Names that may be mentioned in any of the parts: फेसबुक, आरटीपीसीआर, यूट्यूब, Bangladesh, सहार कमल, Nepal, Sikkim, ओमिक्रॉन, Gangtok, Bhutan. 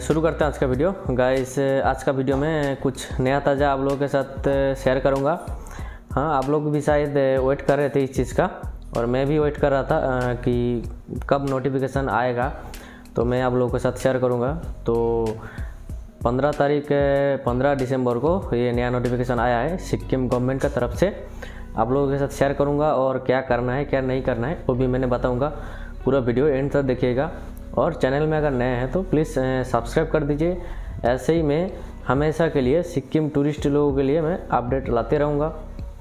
शुरू करते हैं आज का वीडियो। गाइस आज का वीडियो में कुछ नया ताज़ा आप लोगों के साथ शेयर करूंगा। हाँ, आप लोग भी शायद वेट कर रहे थे इस चीज़ का और मैं भी वेट कर रहा था कि कब नोटिफिकेशन आएगा, तो मैं आप लोगों के साथ शेयर करूंगा। तो 15 दिसंबर को ये नया नोटिफिकेशन आया है सिक्किम गवर्नमेंट की तरफ से। आप लोगों के साथ शेयर करूँगा और क्या करना है क्या नहीं करना है वो भी मैंने बताऊँगा। पूरा वीडियो एंड तक देखिएगा और चैनल में अगर नए हैं तो प्लीज़ सब्सक्राइब कर दीजिए। ऐसे ही मैं हमेशा के लिए सिक्किम टूरिस्ट लोगों के लिए मैं अपडेट लाते रहूँगा।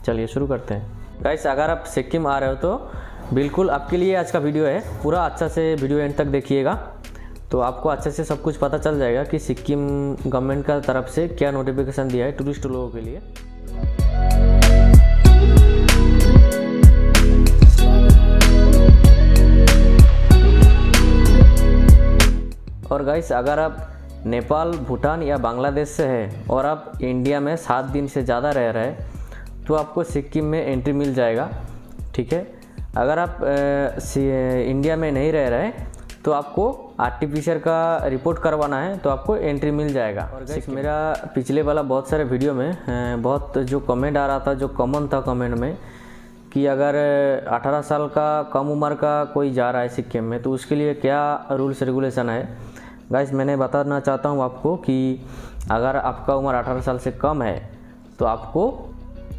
चलिए शुरू करते हैं। गाइस अगर आप सिक्किम आ रहे हो तो बिल्कुल आपके लिए आज का वीडियो है, पूरा अच्छा से वीडियो एंड तक देखिएगा तो आपको अच्छे से सब कुछ पता चल जाएगा कि सिक्किम गवर्नमेंट का तरफ से क्या नोटिफिकेशन दिया है टूरिस्ट लोगों के लिए। और गाइस अगर आप नेपाल, भूटान या बांग्लादेश से हैं और आप इंडिया में 7 दिन से ज़्यादा रह रहे हैं तो आपको सिक्किम में एंट्री मिल जाएगा, ठीक है। अगर आप इंडिया में नहीं रह रहे तो आपको आरटीपीसीआर का रिपोर्ट करवाना है तो आपको एंट्री मिल जाएगा। और गाइस मेरा पिछले वाला बहुत सारे वीडियो में बहुत जो कमेंट आ रहा था, जो कॉमन था कमेंट में कि अगर 18 साल का कम उम्र का कोई जा रहा है सिक्किम में तो उसके लिए क्या रूल्स रेगुलेशन है। गाइस मैंने बताना चाहता हूँ आपको कि अगर आपका उम्र 18 साल से कम है तो आपको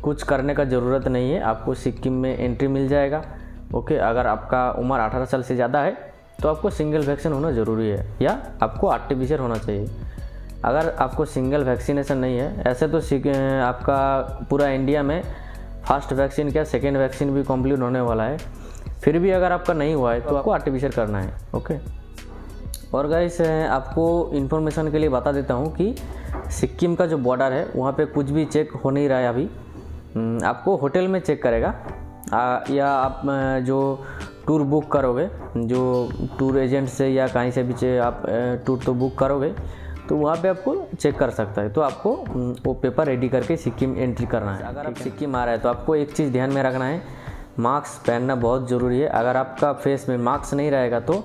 कुछ करने का ज़रूरत नहीं है, आपको सिक्किम में एंट्री मिल जाएगा, ओके। अगर आपका उम्र 18 साल से ज़्यादा है तो आपको सिंगल वैक्सीन होना ज़रूरी है या आपको आरटीपीसीआर होना चाहिए। अगर आपको सिंगल वैक्सीनेशन नहीं है, ऐसे तो आपका पूरा इंडिया में फर्स्ट वैक्सीन क्या सेकेंड वैक्सीन भी कंप्लीट होने वाला है, फिर भी अगर आपका नहीं हुआ है तो आपको आरटीपीसीआर करना है, ओके। और गाइस आपको इन्फॉर्मेशन के लिए बता देता हूँ कि सिक्किम का जो बॉर्डर है वहाँ पे कुछ भी चेक हो नहीं रहा है अभी। आपको होटल में चेक करेगा या आप जो टूर बुक करोगे, जो टूर एजेंट से या कहीं से भी आप टूर तो बुक करोगे तो वहाँ पे आपको चेक कर सकता है। तो आपको वो पेपर रेडी करके सिक्किम एंट्री करना है। अगर आप सिक्किम आ रहे हैं तो आपको एक चीज़ ध्यान में रखना है, मास्क पहनना बहुत ज़रूरी है। अगर आपका फेस में मास्क नहीं रहेगा तो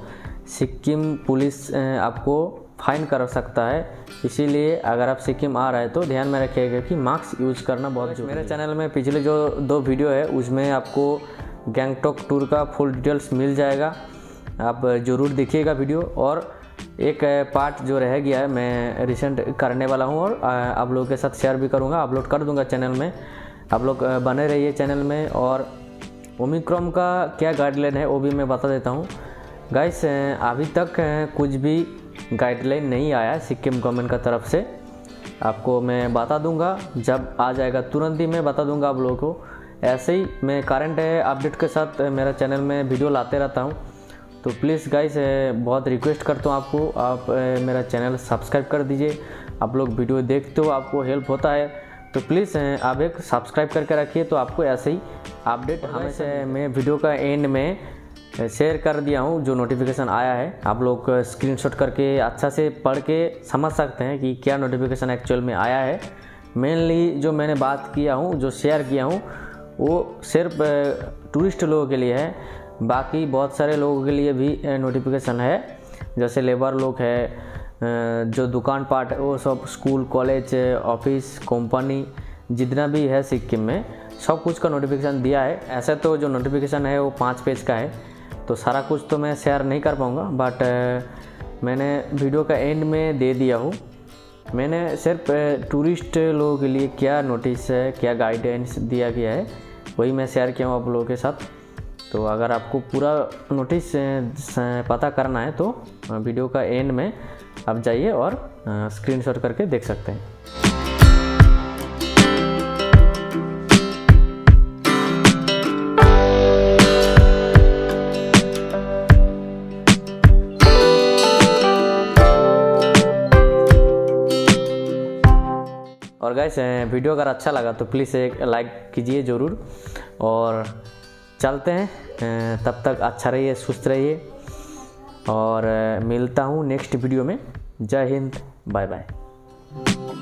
सिक्किम पुलिस आपको फाइन कर सकता है, इसीलिए अगर आप सिक्किम आ रहे हैं तो ध्यान में रखिएगा कि मास्क यूज़ करना बहुत ज़रूरी है। मेरे चैनल में पिछले जो 2 वीडियो है उसमें आपको गैंगटॉक टूर का फुल डिटेल्स मिल जाएगा, आप ज़रूर देखिएगा वीडियो। और एक पार्ट जो रह गया है मैं रिसेंट करने वाला हूं और आप लोगों के साथ शेयर भी करूंगा, अपलोड कर दूंगा चैनल में। आप लोग बने रहिए चैनल में। और ओमिक्रॉन का क्या गाइडलाइन है वो भी मैं बता देता हूं। गाइस अभी तक कुछ भी गाइडलाइन नहीं आया है सिक्किम गवर्नमेंट का तरफ से, आपको मैं बता दूंगा जब आ जाएगा, तुरंत ही मैं बता दूंगा आप लोगों को। ऐसे ही मैं करंट अपडेट के साथ मेरा चैनल में वीडियो लाते रहता हूं। तो प्लीज़ गाइस बहुत रिक्वेस्ट करता हूं आपको, आप मेरा चैनल सब्सक्राइब कर दीजिए। आप लोग वीडियो देखते हो, आपको हेल्प होता है तो प्लीज़ आप एक सब्सक्राइब करके रखिए तो आपको ऐसे ही अपडेट हमेशा मैं वीडियो का एंड में शेयर कर दिया हूं। जो नोटिफिकेशन आया है आप लोग स्क्रीनशॉट करके अच्छा से पढ़ के समझ सकते हैं कि क्या नोटिफिकेशन एक्चुअल में आया है। मेनली जो मैंने बात किया हूं, जो शेयर किया हूं वो सिर्फ टूरिस्ट लोगों के लिए है, बाकी बहुत सारे लोगों के लिए भी नोटिफिकेशन है, जैसे लेबर लोग है, जो दुकान पाट है वो सब, स्कूल कॉलेज ऑफिस कंपनी जितना भी है सिक्किम में सब कुछ का नोटिफिकेशन दिया है। ऐसे तो जो नोटिफिकेशन है वो 5 पेज का है तो सारा कुछ तो मैं शेयर नहीं कर पाऊँगा, बट मैंने वीडियो का एंड में दे दिया हूँ। मैंने सिर्फ टूरिस्ट लोगों के लिए क्या नोटिस है, क्या गाइडेंस दिया गया है वही मैं शेयर किया हूँ आप लोगों के साथ। तो अगर आपको पूरा नोटिस पता करना है तो वीडियो का एंड में आप जाइए और स्क्रीनशॉट करके देख सकते हैं। और गाइस वीडियो अगर अच्छा लगा तो प्लीज़ एक लाइक कीजिए ज़रूर। और चलते हैं, तब तक अच्छा रहिए, सुस्त रहिए और मिलता हूँ नेक्स्ट वीडियो में। जय हिंद, बाय बाय।